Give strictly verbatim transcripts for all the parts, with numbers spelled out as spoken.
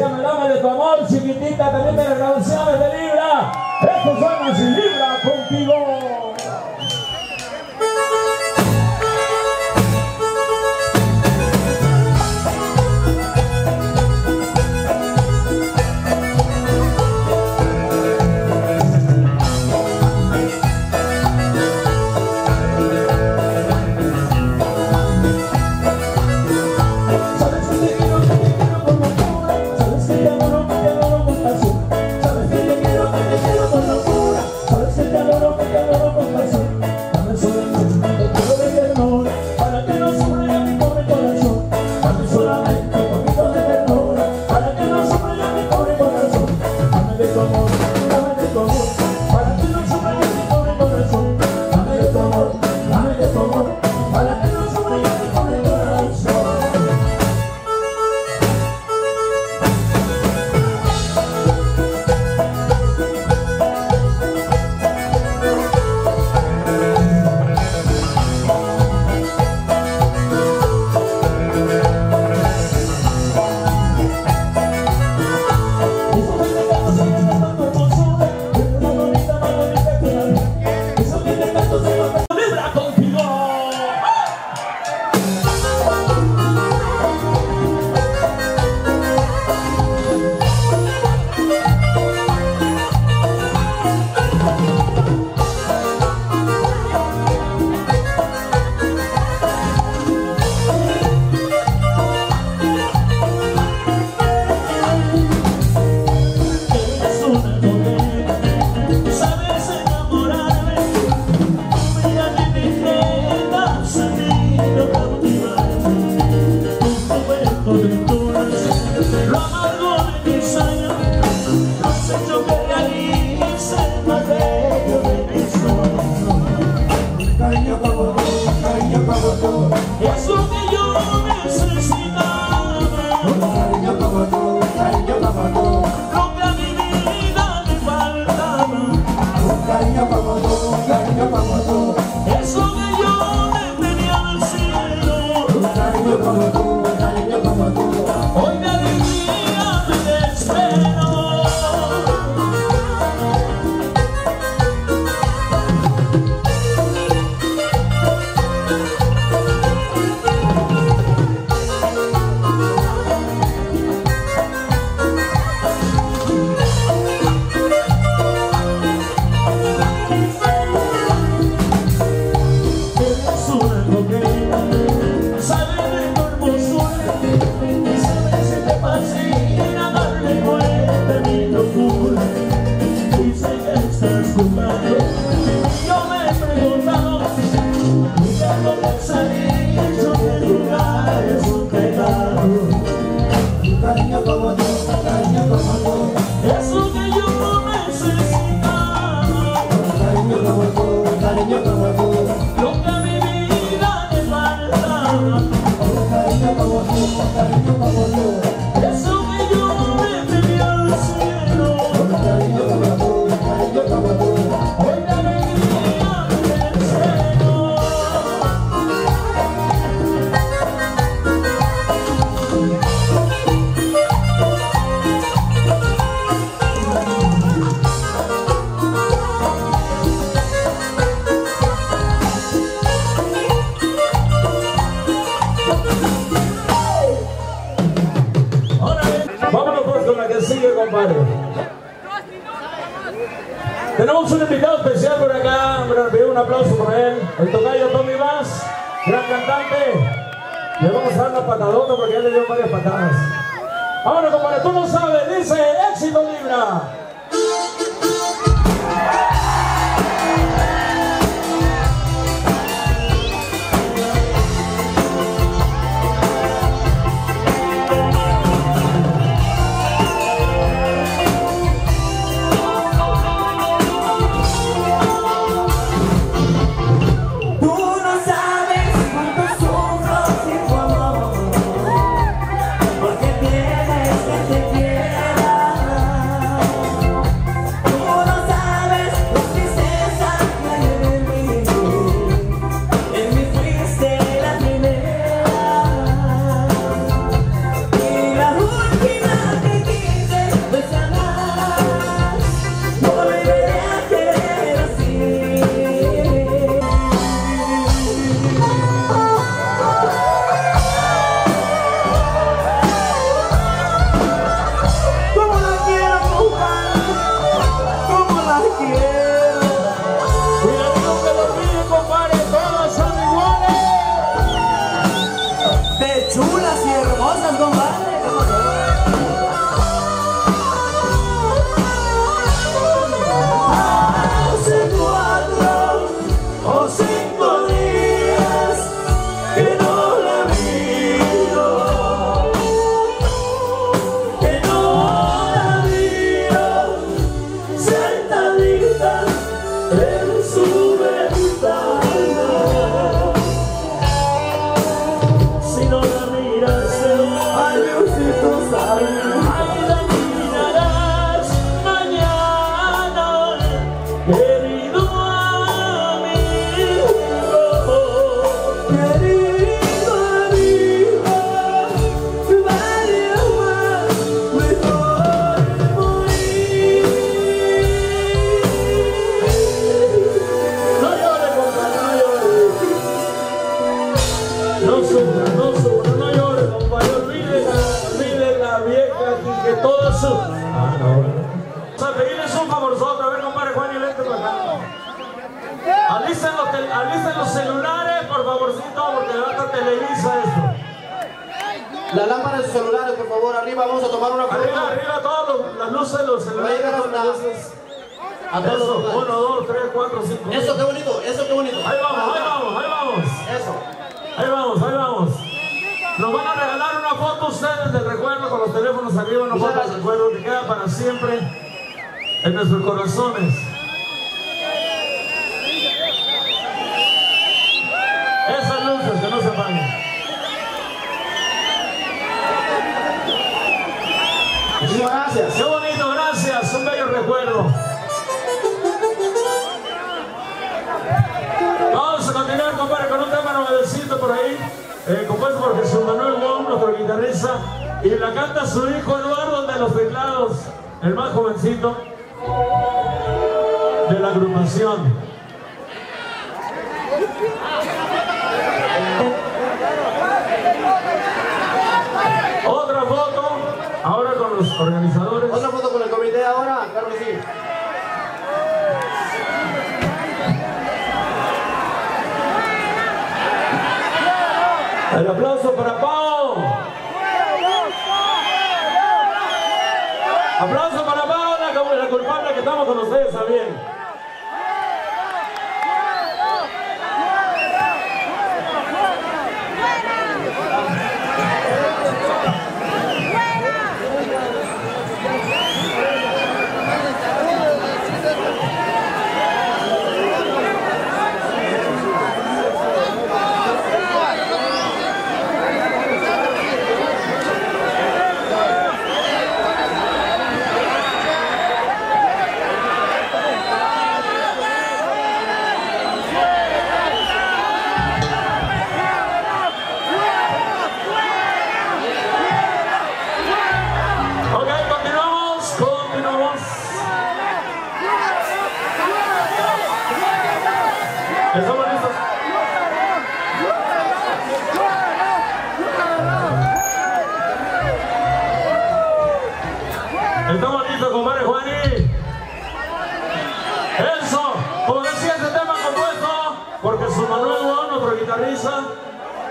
llama el hombre de tu amor, chiquitita, también de las canciones de Libra. Estos son los Libra contigo. Tenemos un invitado especial por acá, pero le pido un aplauso por él, el tocayo Tommy Vaz, gran cantante. Le vamos a dar la patadota porque él le dio varias patadas. Vámonos, compadre, tú no sabes, dice éxito Libra. que todos sus... Ah, no. O sea, pedirles un favorzote. A ver, compadre Juan, y lente para acá. Alisten los, tel... Alisten los celulares, por favorcito, porque levanta Televisa esto. La lámpara de sus celulares, por favor, arriba, vamos a tomar una foto. Arriba, arriba, todas las luces, los celulares. A todos eso, los uno, dos, tres, cuatro, cinco. Eso, qué bonito, eso, qué bonito. Ahí vamos, ahí vamos, ahí vamos. Eso. Ahí vamos, ahí vamos. Nos van a regalar una foto ustedes del recuerdo con los teléfonos arriba, una foto del recuerdo que queda para siempre en nuestros corazones. Esas luces que no se apaguen. Muchísimas gracias. Qué bonito, gracias. Un bello recuerdo. Continuar, compadre, con un tema novedecito por ahí, eh, compuesto por Jesús Manuel Gómez, nuestro guitarrista, y la canta su hijo Eduardo de los teclados, el más jovencito de la agrupación. Otra foto, ahora con los organizadores. Otra foto con el comité ahora, claro que sí. El aplauso para Pau. Aplauso para Pau, la, la culpable que estamos con ustedes también.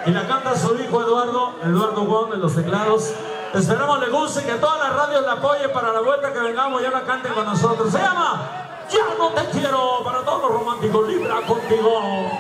Y la canta su hijo Eduardo, Eduardo Wong, en los teclados. Esperamos les guste, que todas las radios la apoyen para la vuelta que vengamos, ya la canten con nosotros. Se llama Ya no te quiero, para todos los románticos, Libra contigo.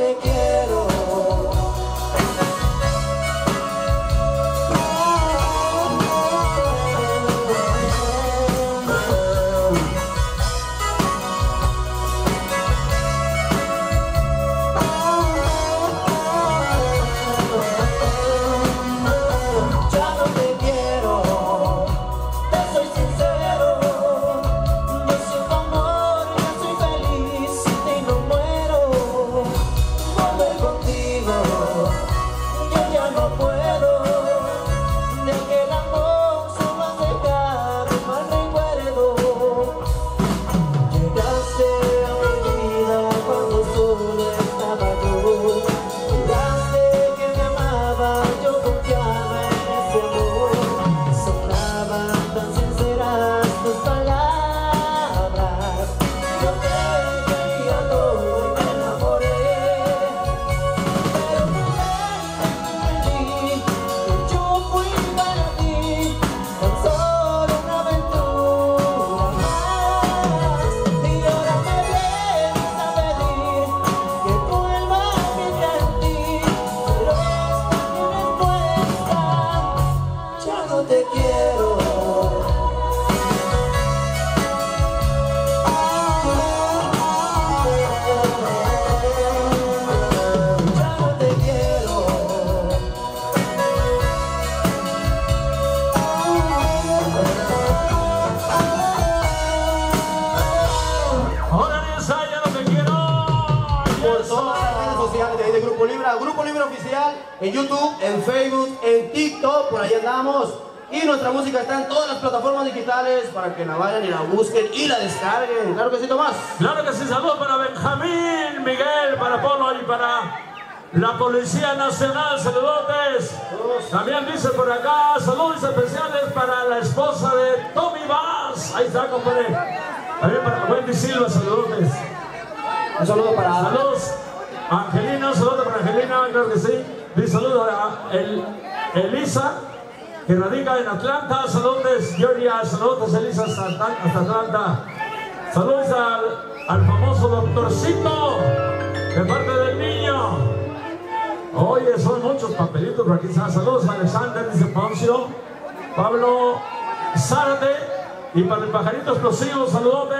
We're Grupo Libra, Grupo Libra Oficial, en YouTube, en Facebook, en TikTok, por ahí andamos. Y nuestra música está en todas las plataformas digitales para que la vayan y la busquen y la descarguen. Claro que sí, Tomás. Claro que sí, saludos para Benjamín, Miguel, para Polo y para la Policía Nacional, saludotes. También dice por acá, saludos especiales para la esposa de Tommy Vaz. Ahí está, compadre. También para Wendy Silva, saludotes. Un saludo para... Saludos. Angelina, saludos para Angelina, claro que sí. Y saludos a el, Elisa, que radica en Atlanta. Saludos, Georgia. Saludos, Elisa, hasta Atlanta. Saludos al, al famoso doctorcito, de parte del niño. Oye, son muchos papelitos por aquí. Saludos a Alexander, dice Poncio Pablo Sarte. Y para el pajarito explosivo, saludos.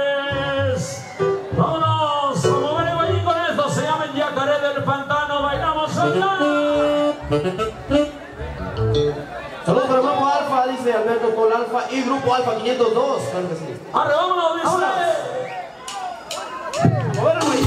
Vámonos a mover el baile con esto. Se llama el Yacaré del Pantano. Bailamos allá. Saludos para el Grupo Alfa, dice Alberto con Alfa. Y Grupo Alfa quinientos dos. Claro que sí. Arre, vámonos, dice. Vámonos. Mover el baile.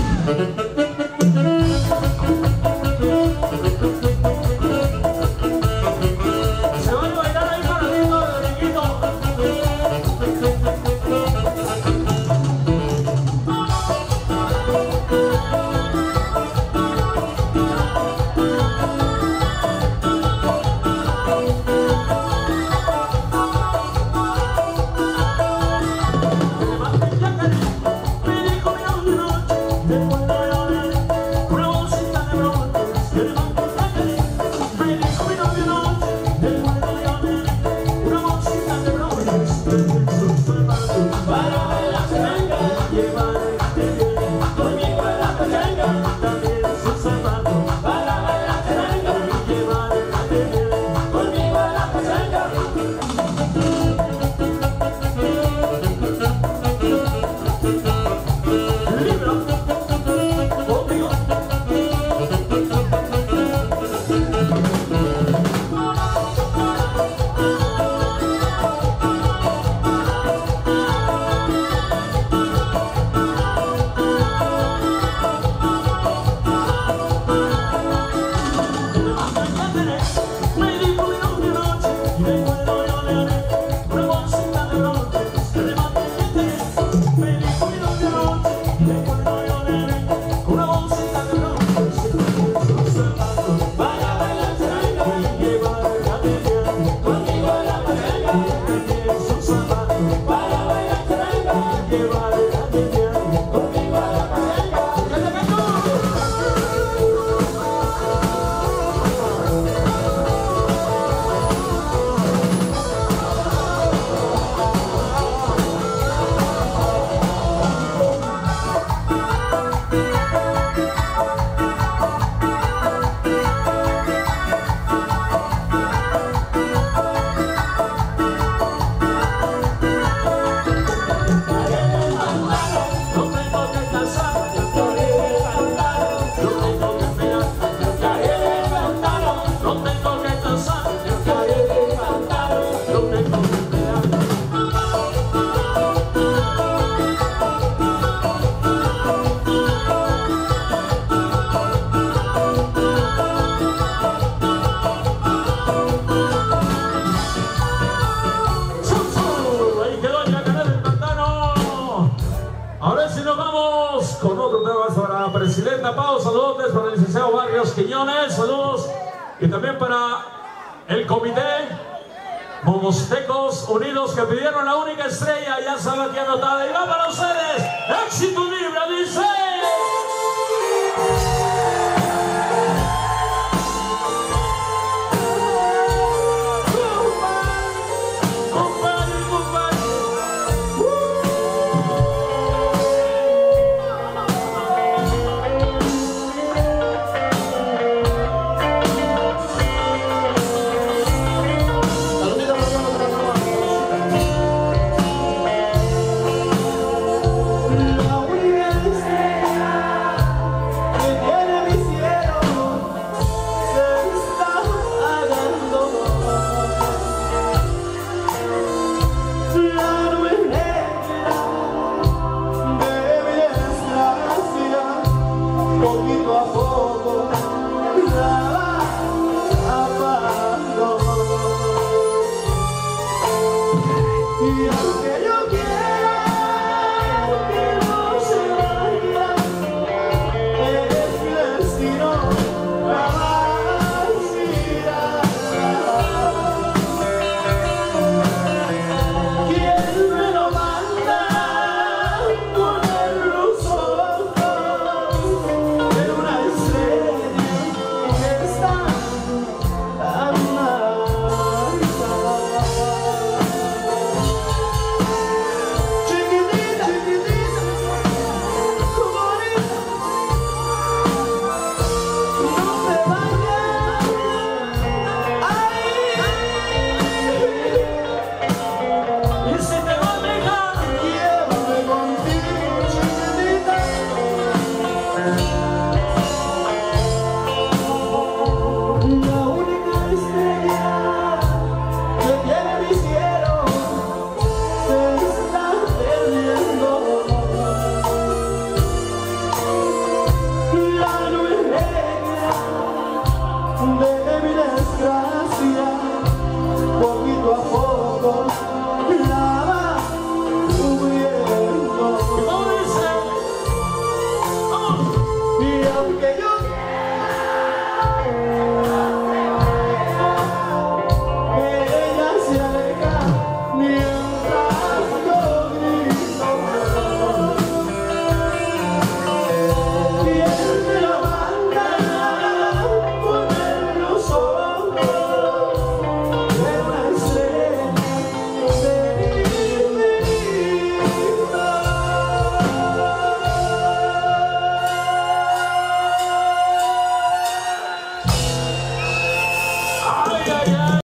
Estrella ya sabe que anotada y va para ustedes. Éxito Libra dice.